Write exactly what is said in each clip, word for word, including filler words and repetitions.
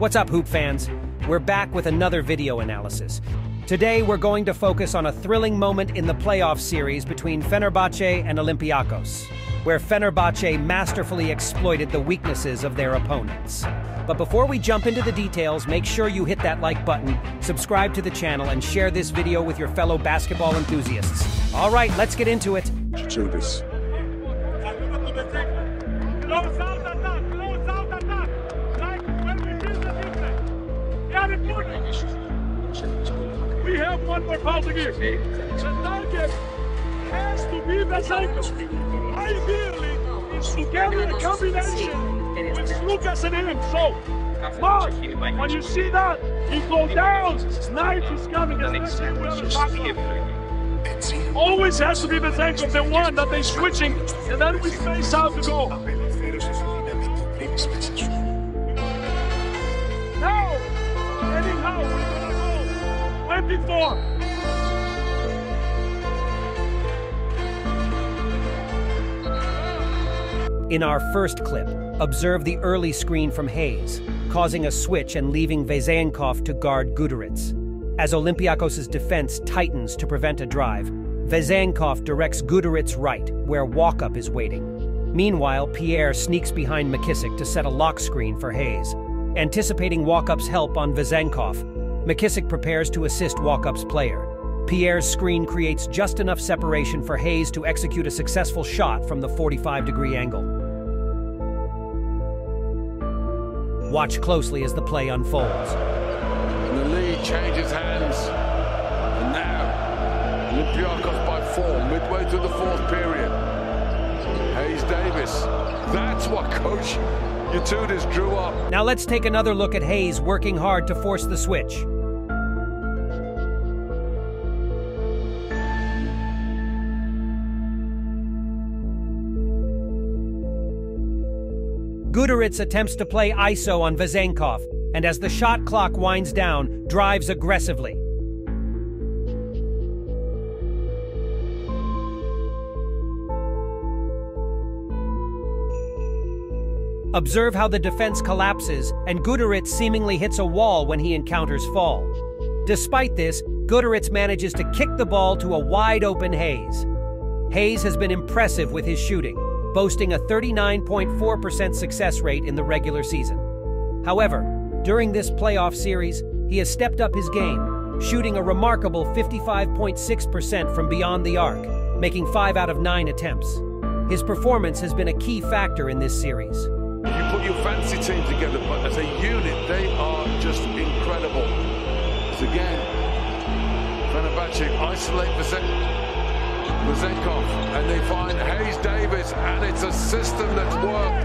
What's up, Hoop fans? We're back with another video analysis. Today we're going to focus on a thrilling moment in the playoff series between Fenerbahçe and Olympiacos, where Fenerbahçe masterfully exploited the weaknesses of their opponents. But before we jump into the details, make sure you hit that like button, subscribe to the channel, and share this video with your fellow basketball enthusiasts. All right, let's get into it. Itoudis. We have one more foul to give. The target has to be Vezenkov. Ideally, it's to gather a combination with Sloukas and him. So, Mark, when you see that, he goes down. Night is coming. Especially with Vezenkov. Always has to be Vezenkov, the one that they're switching, and then we face out the goal. Now, anyhow, we're going to go twenty-four. In our first clip, observe the early screen from Hayes, causing a switch and leaving Vezenkov to guard Guderitz. As Olympiacos' defense tightens to prevent a drive, Vezenkov directs Guderitz right, where Walkup is waiting. Meanwhile, Pierre sneaks behind McKissick to set a lock screen for Hayes. Anticipating Walkup's help on Vezenkov, McKissick prepares to assist Walkup's player. Pierre's screen creates just enough separation for Hayes to execute a successful shot from the forty-five degree angle. Watch closely as the play unfolds. And the lead changes hands. And now, Olympiacos by four, midway through the fourth period. Hayes Davis. That's what Coach Itoudis drew up. Now let's take another look at Hayes working hard to force the switch. Guderitz attempts to play I S O on Vezenkov, and as the shot clock winds down, drives aggressively. Observe how the defense collapses, and Guderitz seemingly hits a wall when he encounters Fall. Despite this, Guderitz manages to kick the ball to a wide-open Hayes. Hayes has been impressive with his shooting, boasting a thirty-nine point four percent success rate in the regular season. However, during this playoff series, he has stepped up his game, shooting a remarkable fifty-five point six percent from beyond the arc, making five out of nine attempts. His performance has been a key factor in this series. You put your fancy team together, but as a unit, they are just incredible. As again, Fenerbahçe isolate Vezenkov. Vezenkov, and they find Hayes Davis, and it's a system that's worked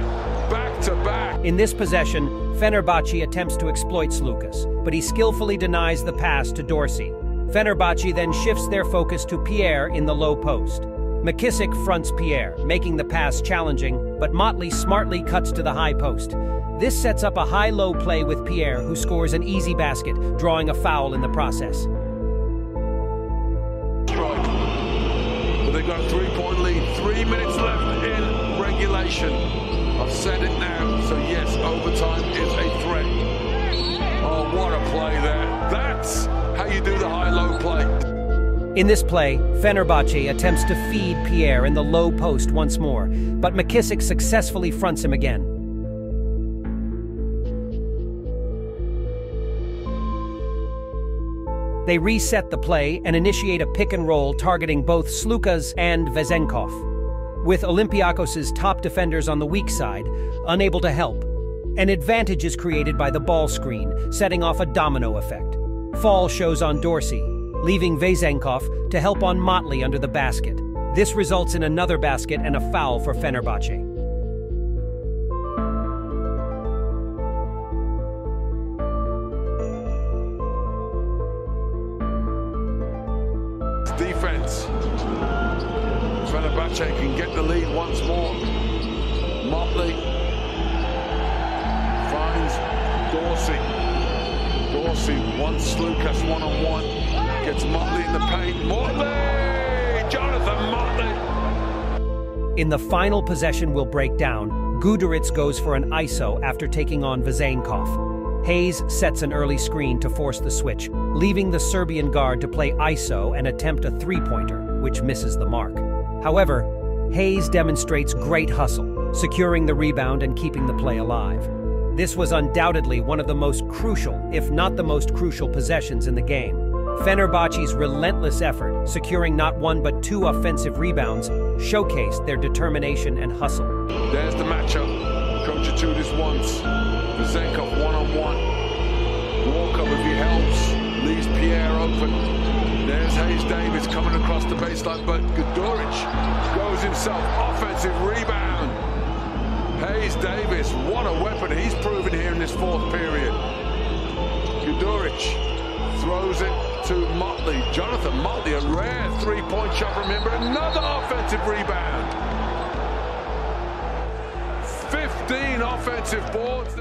back to back. In this possession, Fenerbahçe attempts to exploit Sloukas, but he skillfully denies the pass to Dorsey. Fenerbahçe then shifts their focus to Pierre in the low post. McKissick fronts Pierre, making the pass challenging, but Motley smartly cuts to the high post. This sets up a high-low play with Pierre, who scores an easy basket, drawing a foul in the process. They've got a three-point lead, three minutes left in regulation. I've said it now, so yes, overtime is a threat. Oh, what a play there. That's how you do the high-low play. In this play, Fenerbahçe attempts to feed Pierre in the low post once more, but McKissick successfully fronts him again. They reset the play and initiate a pick-and-roll targeting both Sloukas and Vezenkov, with Olympiacos' top defenders on the weak side, unable to help. An advantage is created by the ball screen, setting off a domino effect. Fall shows on Dorsey, leaving Vezenkov to help on Motley under the basket. This results in another basket and a foul for Fenerbahçe. Defense. Fenerbahçe can get the lead once more. Motley finds Dorsey. Dorsey wants Sloukas one-on-one. Gets Motley in the paint. Motley! Jonathan Motley! In the final possession we'll break down, Guderitz goes for an I S O after taking on Vezenkov. Hayes sets an early screen to force the switch, leaving the Serbian guard to play I S O and attempt a three-pointer, which misses the mark. However, Hayes demonstrates great hustle, securing the rebound and keeping the play alive. This was undoubtedly one of the most crucial, if not the most crucial, possessions in the game. Fenerbahçe's relentless effort, securing not one but two offensive rebounds, showcased their determination and hustle. There's the matchup. Coach Itoudis wants Vezenkov one-on-one. Walkup, if he helps, leaves Pierre open. There's Hayes Davis coming across the baseline, but Guduric goes himself. Offensive rebound. Hayes Davis, what a weapon he's proven here in this fourth period. Guduric throws it to Motley. Jonathan Motley, a rare three-point shot from him, but another offensive rebound. fifteen offensive boards.